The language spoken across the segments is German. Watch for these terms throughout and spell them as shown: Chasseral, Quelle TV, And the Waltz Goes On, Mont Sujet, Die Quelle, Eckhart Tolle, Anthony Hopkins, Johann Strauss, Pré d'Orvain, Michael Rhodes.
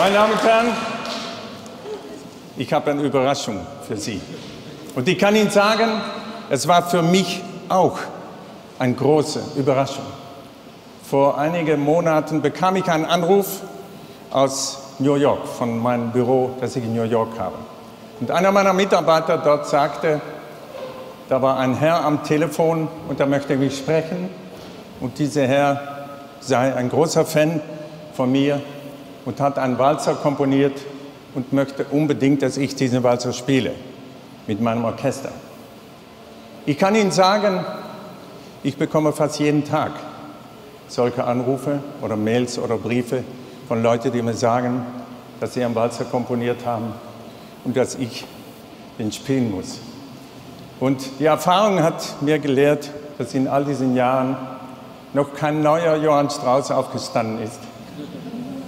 Meine Damen und Herren, ich habe eine Überraschung für Sie. Und ich kann Ihnen sagen, es war für mich auch eine große Überraschung. Vor einigen Monaten bekam ich einen Anruf aus New York, von meinem Büro, das ich in New York habe. Und einer meiner Mitarbeiter dort sagte, da war ein Herr am Telefon und er möchte mich sprechen. Und dieser Herr sei ein großer Fan von mir und hat einen Walzer komponiert und möchte unbedingt, dass ich diesen Walzer spiele mit meinem Orchester. Ich kann Ihnen sagen, ich bekomme fast jeden Tag solche Anrufe oder Mails oder Briefe von Leuten, die mir sagen, dass sie einen Walzer komponiert haben und dass ich den spielen muss. Und die Erfahrung hat mir gelehrt, dass in all diesen Jahren noch kein neuer Johann Strauss aufgestanden ist.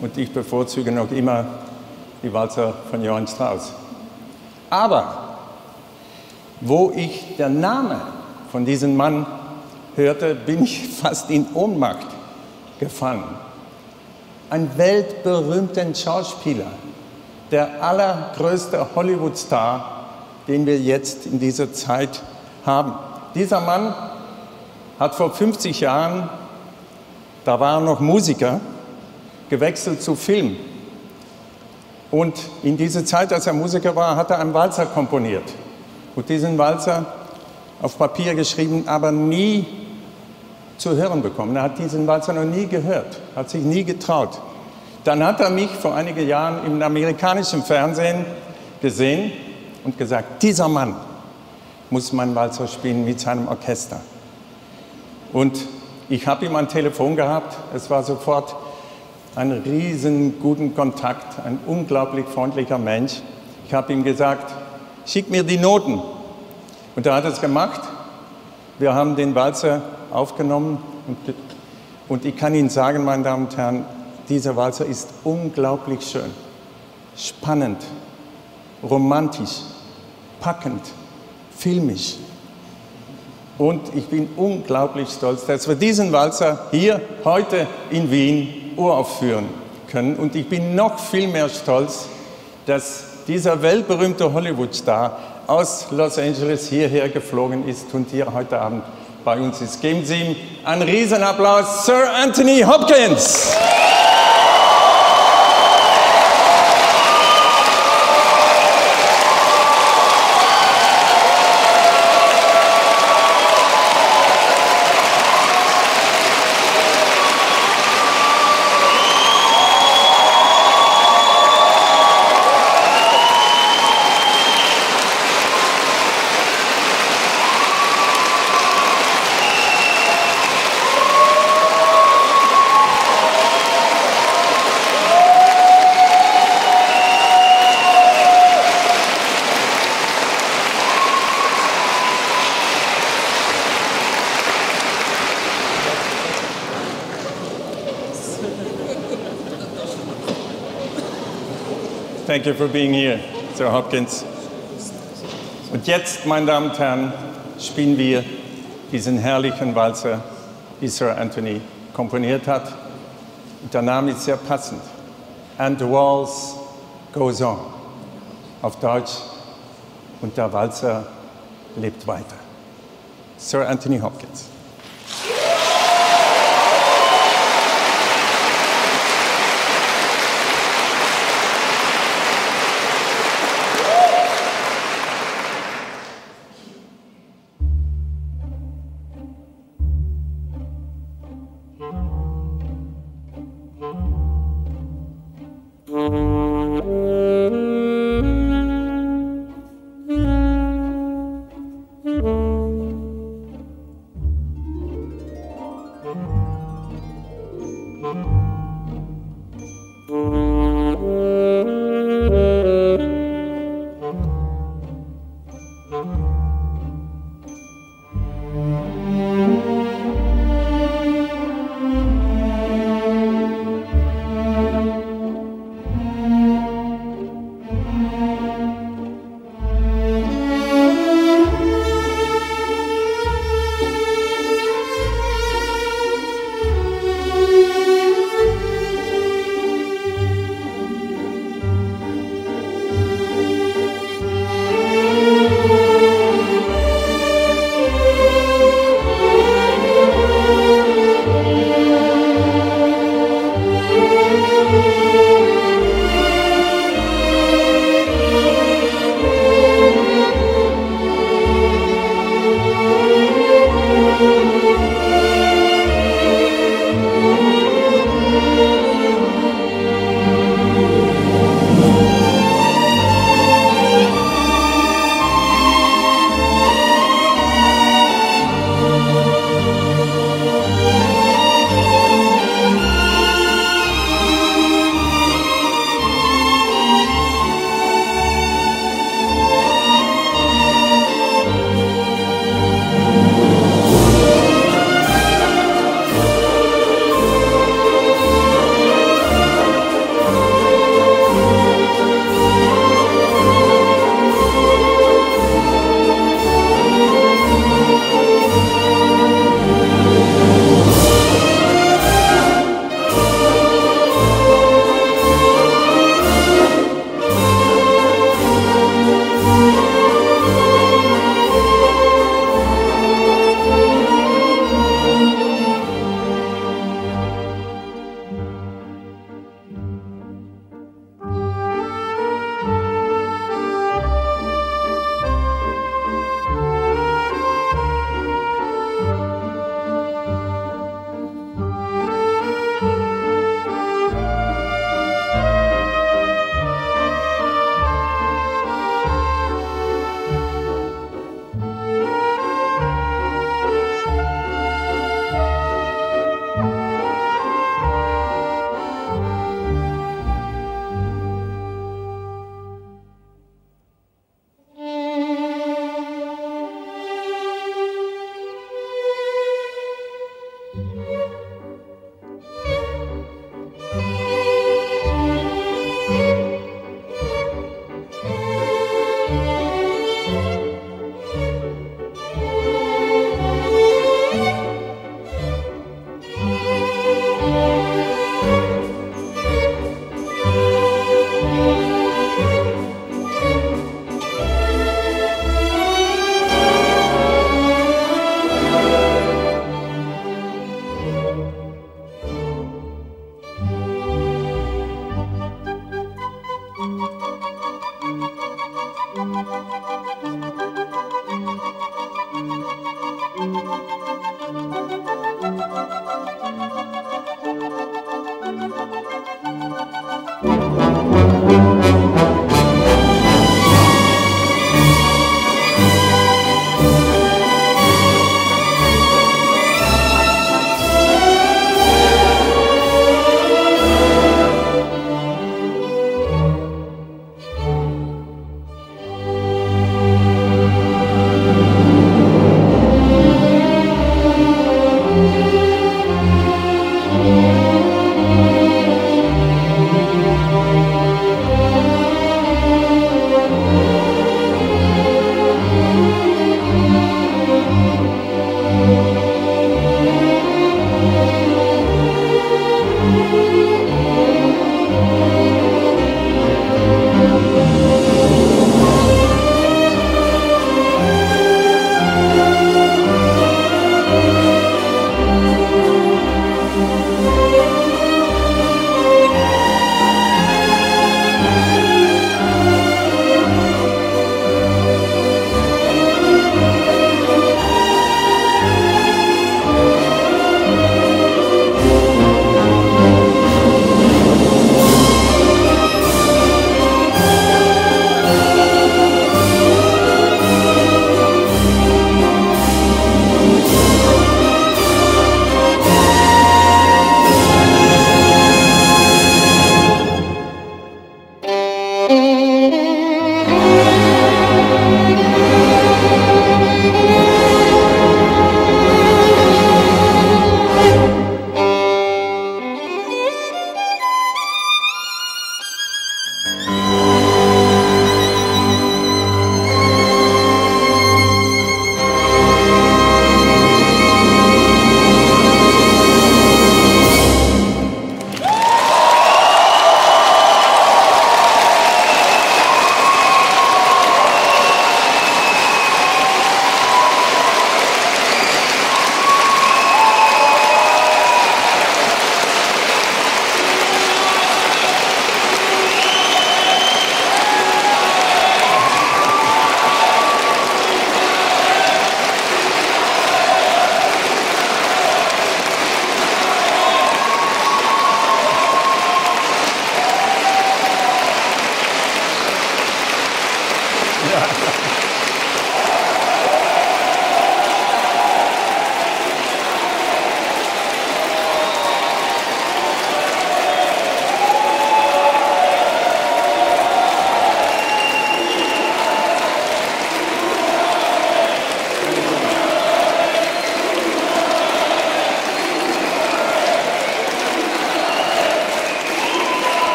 Und ich bevorzuge noch immer die Walzer von Johann Strauss. Aber wo ich den Namen von diesem Mann hörte, bin ich fast in Ohnmacht gefallen. Ein weltberühmter Schauspieler, der allergrößte Hollywood-Star, den wir jetzt in dieser Zeit haben. Dieser Mann hat vor 50 Jahren, da war er noch Musiker, gewechselt zu Film. Und in dieser Zeit, als er Musiker war, hat er einen Walzer komponiert. Und diesen Walzer auf Papier geschrieben, aber nie zu hören bekommen. Er hat diesen Walzer noch nie gehört, hat sich nie getraut. Dann hat er mich vor einigen Jahren im amerikanischen Fernsehen gesehen und gesagt, dieser Mann muss meinen Walzer spielen mit seinem Orchester. Und ich habe ihm ein Telefon gehabt, es war sofort ein riesen guten Kontakt, ein unglaublich freundlicher Mensch. Ich habe ihm gesagt, schick mir die Noten. Und er hat es gemacht. Wir haben den Walzer aufgenommen und ich kann Ihnen sagen, meine Damen und Herren, dieser Walzer ist unglaublich schön, spannend, romantisch, packend, filmisch. Und ich bin unglaublich stolz, dass wir diesen Walzer hier heute in Wien uraufführen können. Und ich bin noch viel mehr stolz, dass dieser weltberühmte Hollywood-Star aus Los Angeles hierher geflogen ist und hier heute Abend bei uns ist. Geben Sie ihm einen Riesenapplaus, Sir Anthony Hopkins! Thank you for being here, Sir Hopkins. Und jetzt, meine Damen und Herren, spielen wir diesen herrlichen Walzer, den Sir Anthony komponiert hat. Und der Name ist sehr passend. And the Waltz Goes On. Auf Deutsch. Und der Walzer lebt weiter. Sir Anthony Hopkins.